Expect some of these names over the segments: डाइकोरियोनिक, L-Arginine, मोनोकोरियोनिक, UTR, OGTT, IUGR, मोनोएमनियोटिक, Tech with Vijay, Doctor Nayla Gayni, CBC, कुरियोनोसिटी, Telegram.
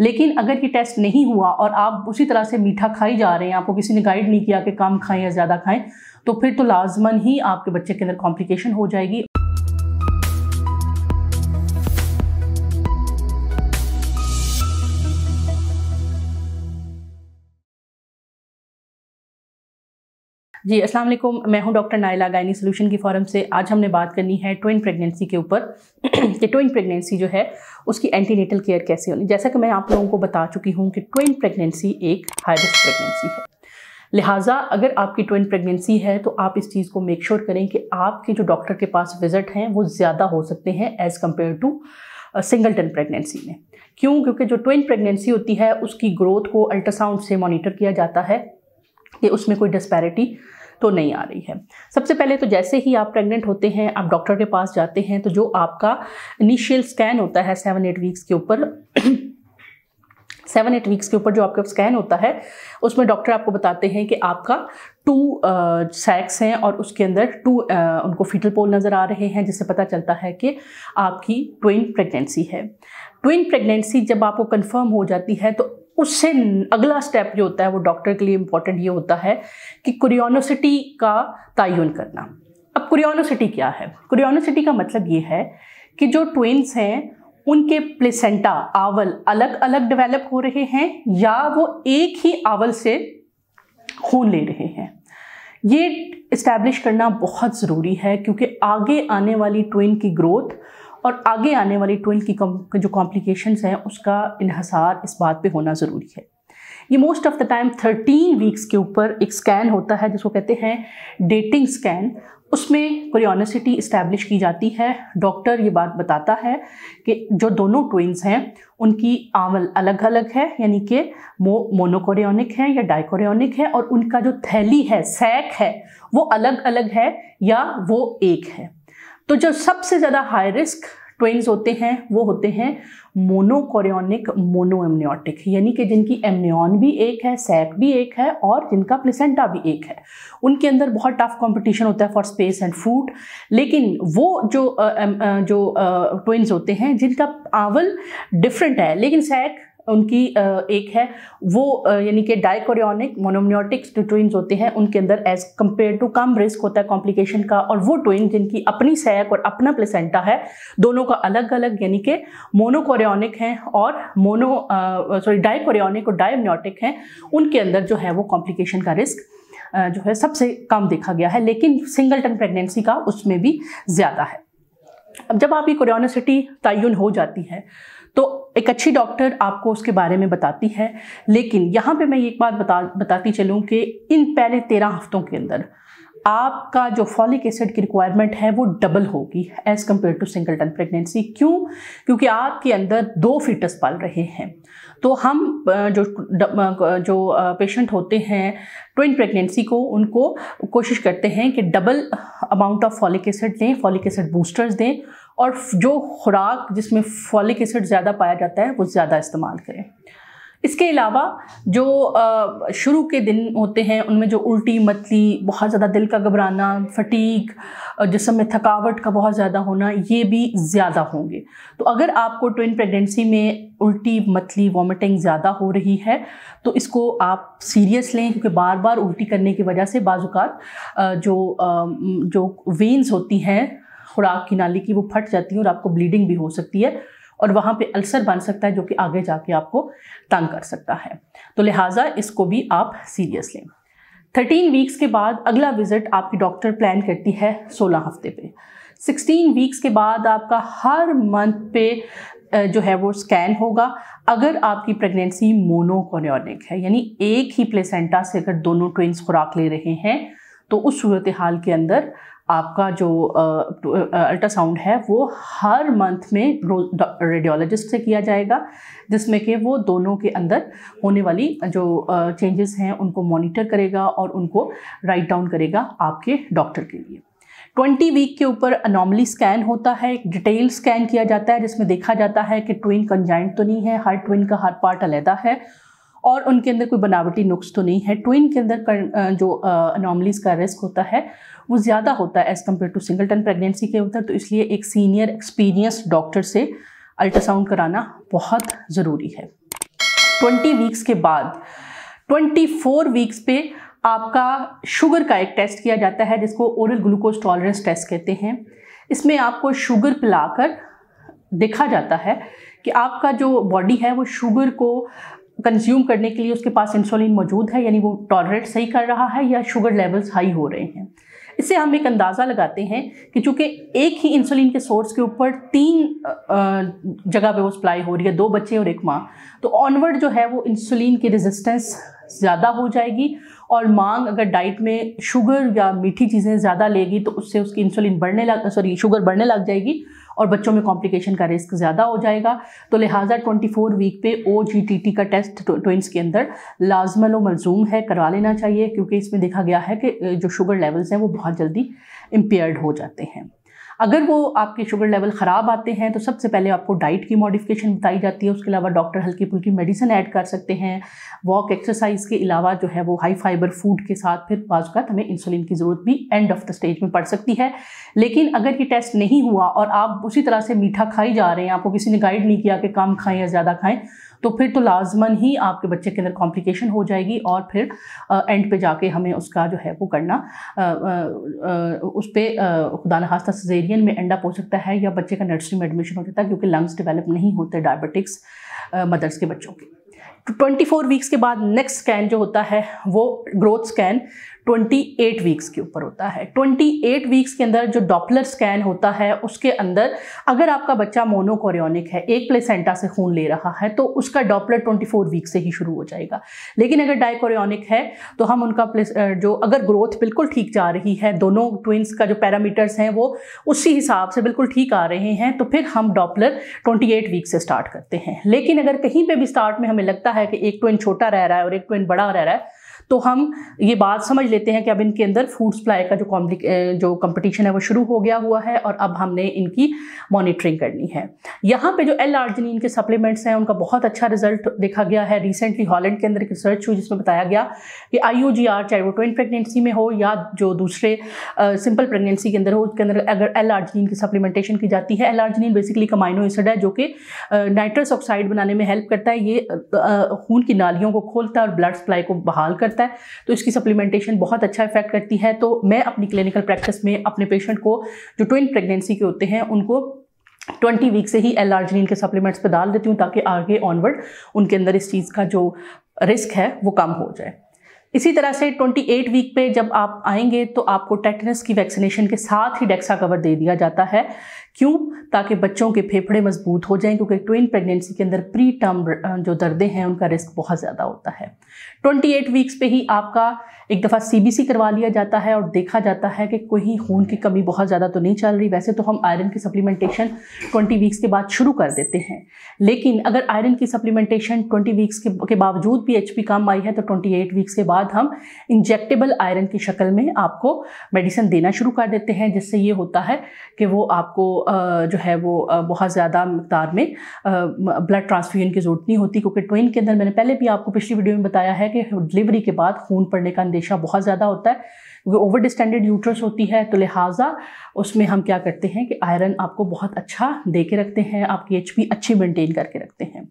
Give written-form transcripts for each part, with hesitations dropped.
लेकिन अगर ये टेस्ट नहीं हुआ और आप उसी तरह से मीठा खाई जा रहे हैं, आपको किसी ने गाइड नहीं किया कि कम खाएं या ज़्यादा खाएं, तो फिर तो लाजमन ही आपके बच्चे के अंदर कॉम्प्लिकेशन हो जाएगी। जी, अस्सलाम वालेकुम, मैं हूं डॉक्टर नायला गायनी सोल्यूशन की फॉरम से। आज हमने बात करनी है ट्विन प्रेगनेंसी के ऊपर कि ट्विन प्रेगनेंसी जो है उसकी एंटीनेटल केयर कैसे होनी। जैसा कि मैं आप लोगों को बता चुकी हूं कि ट्विन प्रेगनेंसी एक हाई रिस्क प्रेगनेंसी है, लिहाजा अगर आपकी ट्विन प्रेगनेंसी है तो आप इस चीज़ को मेक श्योर करें कि आपके जो डॉक्टर के पास विजिट हैं वो ज़्यादा हो सकते हैं as compare to singleton pregnancy में। क्यों? क्योंकि जो ट्विन प्रेगनेंसी होती है उसकी ग्रोथ को अल्ट्रासाउंड से मॉनिटर किया जाता है कि उसमें कोई डिस्पैरिटी तो नहीं आ रही है। सबसे पहले तो जैसे ही आप प्रेग्नेंट होते हैं आप डॉक्टर के पास जाते हैं, तो जो आपका इनिशियल स्कैन होता है 7-8 वीक्स के ऊपर 7-8 वीक्स के ऊपर जो आपका स्कैन होता है उसमें डॉक्टर आपको बताते हैं कि आपका 2 सैक्स हैं और उसके अंदर 2 उनको फीटल पोल नज़र आ रहे हैं, जिससे पता चलता है कि आपकी ट्विन प्रेगनेंसी है। ट्विन प्रेगनेंसी जब आपको कन्फर्म हो जाती है तो उससे अगला स्टेप जो होता है वो डॉक्टर के लिए इम्पॉर्टेंट ये होता है कि कुरियोनोसिटी का तयन करना। अब कुरियोनोसिटी क्या है? कुरियोनोसिटी का मतलब ये है कि जो ट्विन्स हैं उनके प्लेसेंटा आवल अलग अलग डेवलप हो रहे हैं या वो एक ही आवल से खून ले रहे हैं। ये इस्टेब्लिश करना बहुत ज़रूरी है क्योंकि आगे आने वाली ट्विन की ग्रोथ और आगे आने वाली ट्विन की जो कॉम्प्लिकेशंस हैं उसका इन्हसार इस बात पे होना ज़रूरी है। ये most of the time 13 weeks के ऊपर एक स्कैन होता है जिसको कहते हैं डेटिंग स्कैन, उसमें कुरियोनोसिटी इस्टेब्लिश की जाती है। डॉक्टर ये बात बताता है कि जो दोनों ट्विन्स हैं उनकी आवल अलग अलग है, यानी कि मोनोकोरियोनिक है या डाइकोरियोनिक है, और उनका जो थैली है, सैक है, वो अलग अलग है या वो एक है। तो जो सबसे ज़्यादा हाई रिस्क ट्विन्स होते हैं वो होते हैं मोनोकोरियोनिक मोनोएमनियोटिक, यानी कि जिनकी एमनियॉन भी एक है, सैक भी एक है और जिनका प्लेसेंटा भी एक है। उनके अंदर बहुत टफ कंपटीशन होता है फॉर स्पेस एंड फूड। लेकिन वो जो ट्विन्स होते हैं जिनका आवल डिफरेंट है लेकिन सैक उनकी एक है, वो यानी कि डाइकोरियोनिक मोनोमनियोटिक्स जो ट्विन्स होते हैं उनके अंदर एज कंपेयर टू कम रिस्क होता है कॉम्प्लिकेशन का। और वो ट्विन जिनकी अपनी सैक और अपना प्लेसेंटा है, दोनों का अलग अलग, यानी कि मोनोकोरियोनिक हैं और डाइकोरियोनिक और डायमनियोटिक हैं, उनके अंदर जो है वो कॉम्प्लिकेशन का रिस्क जो है सबसे कम देखा गया है। लेकिन सिंगलटन प्रेगनेंसी का उसमें भी ज़्यादा है। अब जब आपकी कुरियोनोसिटी तयन हो जाती है तो एक अच्छी डॉक्टर आपको उसके बारे में बताती है। लेकिन यहाँ पे मैं एक बात बताती चलूँ कि इन पहले 13 हफ्तों के अंदर आपका जो फॉलिक एसिड की रिक्वायरमेंट है वो डबल होगी as compare to singleton pregnancy. क्यों? क्योंकि आपके अंदर 2 फीटस पल रहे हैं। तो हम जो पेशेंट होते हैं ट्विन प्रेगनेंसी को, उनको कोशिश करते हैं कि double amount of folic acid दें, फॉलिक एसिड बूस्टर्स दें, और जो खुराक जिसमें फॉलिक एसिड ज़्यादा पाया जाता है वो ज़्यादा इस्तेमाल करें। इसके अलावा जो शुरू के दिन होते हैं उनमें जो उल्टी, मतली, बहुत ज़्यादा दिल का घबराना, फटीग, जिस्म में थकावट का बहुत ज़्यादा होना, ये भी ज़्यादा होंगे। तो अगर आपको ट्विन प्रेगनेंसी में उल्टी, मतली, वॉमिटिंग ज़्यादा हो रही है तो इसको आप सीरियस लें, क्योंकि बार बार उल्टी करने की वजह से बाज़ूकात जो वेन्स होती हैं खुराक की नाली की वो फट जाती है और आपको ब्लीडिंग भी हो सकती है और वहाँ पे अल्सर बन सकता है जो कि आगे जाके आपको तंग कर सकता है। तो लिहाजा इसको भी आप सीरियस लें। 13 वीक्स के बाद अगला विज़िट आपकी डॉक्टर प्लान करती है 16 हफ्ते पे। 16 वीक्स के बाद आपका हर मंथ पे जो है वो स्कैन होगा। अगर आपकी प्रेगनेंसी मोनोकोरियोनिक है, यानी एक ही प्लेसेंटा से अगर दोनों ट्विन्स खुराक ले रहे हैं, तो उस सूरत हाल के अंदर आपका जो अल्ट्रासाउंड है वो हर मंथ में रेडियोलॉजिस्ट से किया जाएगा, जिसमें कि वो दोनों के अंदर होने वाली जो चेंजेस हैं उनको मॉनिटर करेगा और उनको राइट डाउन करेगा आपके डॉक्टर के लिए। 20 वीक के ऊपर अनोमली स्कैन होता है, एक डिटेल स्कैन किया जाता है जिसमें देखा जाता है कि ट्विन कंजाइंट तो नहीं है, हर ट्विन का हर पार्ट अलहदा है और उनके अंदर कोई बनावटी नुक्स तो नहीं है। ट्विन के अंदर जो अनोमलीज़ का रिस्क होता है वो ज़्यादा होता है as compare to singleton pregnancy के अंदर। तो इसलिए एक सीनियर एक्सपीरियंस डॉक्टर से अल्ट्रासाउंड कराना बहुत ज़रूरी है। 20 वीक्स के बाद 24 वीक्स पे आपका शुगर का एक टेस्ट किया जाता है जिसको ओरल ग्लूकोज टॉलरेंस टेस्ट कहते हैं। इसमें आपको शुगर पिलाकर देखा जाता है कि आपका जो बॉडी है वो शुगर को कंज्यूम करने के लिए उसके पास इंसुलिन मौजूद है, यानी वो टॉलरेट सही कर रहा है या शुगर लेवल्स हाई हो रहे हैं। इससे हम एक अंदाज़ा लगाते हैं कि चूँकि एक ही इंसुलिन के सोर्स के ऊपर 3 जगह पे वो सप्लाई हो रही है, 2 बच्चे और एक माँ, तो ऑनवर्ड जो है वो इंसुलिन की रेजिस्टेंस ज़्यादा हो जाएगी और मांग अगर डाइट में शुगर या मीठी चीज़ें ज़्यादा लेगी तो उससे उसकी इंसुलिन बढ़ने लग शुगर बढ़ने लग जाएगी और बच्चों में कॉम्प्लिकेशन का रिस्क ज़्यादा हो जाएगा। तो लिहाजा 24 वीक पे OGTT का टेस्ट ट्विंस के अंदर लाजमन व मलजूम है, करवा लेना चाहिए, क्योंकि इसमें देखा गया है कि जो शुगर लेवल्स हैं वो बहुत जल्दी इम्पेयर्ड हो जाते हैं। अगर वो आपके शुगर लेवल ख़राब आते हैं तो सबसे पहले आपको डाइट की मॉडिफिकेशन बताई जाती है। उसके अलावा डॉक्टर हल्की फुल्की मेडिसिन ऐड कर सकते हैं। वॉक एक्सरसाइज के अलावा जो है वो हाई फाइबर फूड के साथ फिर बाज़ात हमें इंसुलिन की ज़रूरत भी एंड ऑफ द स्टेज में पड़ सकती है। लेकिन अगर ये टेस्ट नहीं हुआ और आप उसी तरह से मीठा खाई जा रहे हैं, आपको किसी ने गाइड नहीं किया कि कम खाएँ या ज़्यादा खाएँ, तो फिर तो लाजमन ही आपके बच्चे के अंदर कॉम्प्लिकेशन हो जाएगी और फिर एंड पे जाके हमें उसका जो है वो करना उस पर खुदा न खास्ता सिजेरियन में एंड अप हो सकता है या बच्चे का नर्सरी में एडमिशन हो जाता है, क्योंकि लंग्स डेवलप नहीं होते डायबिटिक्स मदर्स के बच्चों के। 24 वीक्स के बाद नेक्स्ट स्कैन जो होता है वो ग्रोथ स्कैन 28 वीक्स के ऊपर होता है। 28 वीक्स के अंदर जो डॉपलर स्कैन होता है उसके अंदर अगर आपका बच्चा मोनोकोरियोनिक है, एक प्लेसेंटा से खून ले रहा है, तो उसका डॉपलर 24 वीक से ही शुरू हो जाएगा। लेकिन अगर डाइकोरियोनिक है तो हम उनका जो अगर ग्रोथ बिल्कुल ठीक जा रही है, दोनों ट्विंस का जो पैरामीटर्स हैं वो उसी हिसाब से बिल्कुल ठीक आ रहे हैं, तो फिर हम डॉपलर 28 वीक से स्टार्ट करते हैं। लेकिन अगर कहीं पर भी स्टार्ट में हमें लगता है कि एक ट्विन छोटा रह रहा है और एक ट्विन बड़ा रह रहा है, तो हम ये बात समझ लेते हैं कि अब इनके अंदर फूड सप्लाई का जो कंपटीशन है वो शुरू हो गया हुआ है और अब हमने इनकी मॉनिटरिंग करनी है। यहाँ पे जो L-Arginine के सप्लीमेंट्स हैं उनका बहुत अच्छा रिजल्ट देखा गया है। रिसेंटली हॉलैंड के अंदर एक रिसर्च हुई जिसमें बताया गया कि IUGR, चाहे वो ट्विन प्रेगनेंसी में हो या जो दूसरे सिंपल प्रेगनेंसी के अंदर हो, उसके अंदर अगर L-Arginine की सप्लीमेंटेशन की जाती है। L-Arginine बेसिकली अमाइनो एसिड है जो कि नाइट्रस ऑक्साइड बनाने में हेल्प करता है। ये खून की नालियों को खोलता है और ब्लड सप्लाई को बहाल करता है, तो इसकी सप्लीमेंटेशन बहुत अच्छा इफेक्ट करती है। तो मैं अपनी क्लिनिकल प्रैक्टिस में अपने पेशेंट को जो ट्विन प्रेगनेंसी के होते हैं उनको 20 वीक से ही L-Arginine के सप्लीमेंट्स पे डाल देती हूँ ताकि आगे ऑनवर्ड उनके अंदर इस चीज़ का जो रिस्क है वो कम हो जाए। इसी तरह से 28 वीक पे जब आप आएंगे तो आपको टेटनस की वैक्सीनेशन के साथ ही डेक्सा कवर दे दिया जाता है। क्यों? ताकि बच्चों के फेफड़े मजबूत हो जाएं, क्योंकि ट्विन प्रेगनेंसी के अंदर प्री टर्म जो दर्दे हैं उनका रिस्क बहुत ज़्यादा होता है। 28 वीक्स पे ही आपका एक दफ़ा CBC करवा लिया जाता है और देखा जाता है कि कोई खून की कमी बहुत ज़्यादा तो नहीं चल रही। वैसे तो हम आयरन की सप्लीमेंटेशन 20 वीक्स के बाद शुरू कर देते हैं, लेकिन अगर आयरन की सप्लीमेंटेशन 20 वीक्स के बावजूद भी HP कम आई है तो 28 वीक्स के बाद हम इंजेक्टेबल आयरन की शक्ल में आपको मेडिसिन देना शुरू कर देते हैं, जिससे ये होता है कि वो आपको जो है वो बहुत ज़्यादा मात्रा में ब्लड ट्रांसफ्यूजन की ज़रूरत नहीं होती, क्योंकि ट्विन के अंदर मैंने पहले भी आपको पिछली वीडियो में बताया है कि डिलीवरी के बाद खून पड़ने का अंदेशा बहुत ज़्यादा होता है, क्योंकि ओवर डिस्टेंडेड यूट्रस होती है। तो लिहाजा उसमें हम क्या करते हैं कि आयरन आपको बहुत अच्छा दे के रखते हैं, आपकी HP अच्छी मेंटेन करके रखते हैं।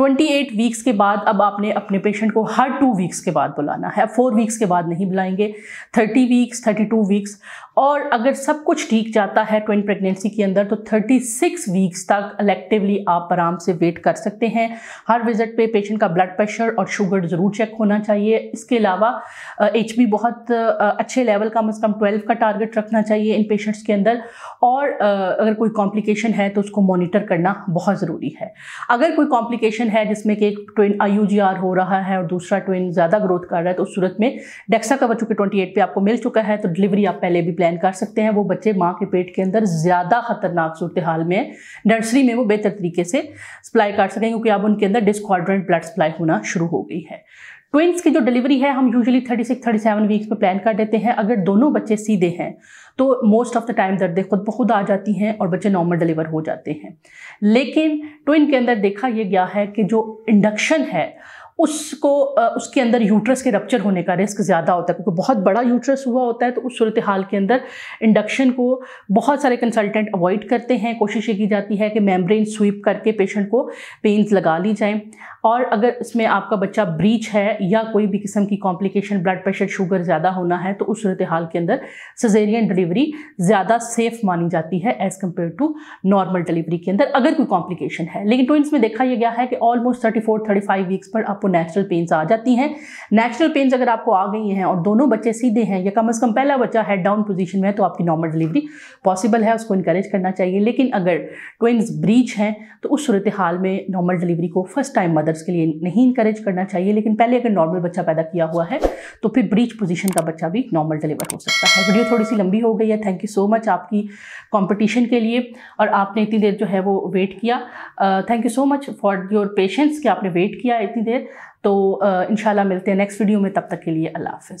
28 वीक्स के बाद अब आपने अपने पेशेंट को हर 2 वीक्स के बाद बुलाना है, 4 वीक्स के बाद नहीं बुलाएंगे। 30 वीक्स, 32 वीक्स और अगर सब कुछ ठीक जाता है ट्विन प्रेगनेंसी के अंदर तो 36 वीक्स तक इलेक्टिवली आप आराम से वेट कर सकते हैं। हर विजिट पे पेशेंट का ब्लड प्रेशर और शुगर ज़रूर चेक होना चाहिए। इसके अलावा HP बहुत अच्छे लेवल कम अज़ कम 12 का टारगेट रखना चाहिए इन पेशेंट्स के अंदर, और अगर कोई कॉम्प्लिकेशन है तो उसको मॉनिटर करना बहुत ज़रूरी है। अगर कोई कॉम्प्लिकेशन है जिसमें कि एक ट्विन IUGR हो रहा है और दूसरा ट्विन ज़्यादा ग्रोथ कर रहा है, तो उस सूरत में डेक्सा कवर चूँकि 28 पे आपको मिल चुका है तो डिलीवरी आप पहले भी प्लान कर सकते हैं। वो बच्चे माँ के पेट के अंदर ज़्यादा खतरनाक सूरत हाल में है, नर्सरी में वो बेहतर तरीके से सप्लाई कर सकेंगे क्योंकि अब उनके अंदर डिसक्वाड्रेंट ब्लड सप्लाई होना शुरू हो गई है। ट्विंस की जो डिलीवरी है हम यूजुअली 36-37 वीक्स में प्लान कर देते हैं। अगर दोनों बच्चे सीधे हैं तो मोस्ट ऑफ द टाइम दर्दें खुद ब खुद आ जाती हैं और बच्चे नॉर्मल डिलीवर हो जाते हैं। लेकिन ट्विन के अंदर देखा यह गया है कि जो इंडक्शन है उसको उसके अंदर यूट्रस के रप्चर होने का रिस्क ज़्यादा होता है, क्योंकि बहुत बड़ा यूट्रस हुआ होता है। तो उस सूरत हाल के अंदर इंडक्शन को बहुत सारे कंसल्टेंट अवॉइड करते हैं। कोशिश ये की जाती है कि मेम्ब्रेन स्वीप करके पेशेंट को पेन्स लगा ली जाएं। और अगर इसमें आपका बच्चा ब्रीच है या कोई भी किस्म की कॉम्प्लिकेशन, ब्लड प्रेशर, शुगर ज़्यादा होना है, तो उस सूरत हाल के अंदर सिजेरियन डिलीवरी ज़्यादा सेफ मानी जाती है as compare to normal delivery के अंदर, अगर कोई कॉम्प्लिकेशन है। लेकिन ट्विंस में देखा यह गया है कि ऑलमोस्ट 34-35 वीक्स पर आपको नेचुरल पेन्स आ जाती हैं। नेचुरल पेन्स अगर आपको आ गई हैं और दोनों बच्चे सीधे हैं या कम से कम पहला बच्चा हेड डाउन पोजीशन में है, तो आपकी नॉर्मल डिलीवरी पॉसिबल है, उसको इनकरेज करना चाहिए। लेकिन अगर ट्विंस ब्रीच हैं तो उस सूरत हाल में नॉर्मल डिलीवरी को फर्स्ट टाइम मदर्स के लिए नहीं इनकरेज करना चाहिए। लेकिन पहले अगर नॉर्मल बच्चा पैदा किया हुआ है तो फिर ब्रीच पोजीशन का बच्चा भी नॉर्मल डिलीवर हो सकता है। वीडियो थोड़ी सी लंबी हो गई है। थैंक यू सो मच आपकी कॉम्पिटिशन के लिए, और आपने इतनी देर जो है वो वेट किया। Thank you so much for your patience कि आपने वेट किया इतनी देर। तो इंशाल्लाह मिलते हैं नेक्स्ट वीडियो में। तब तक के लिए अल्लाह हाफ़िज़।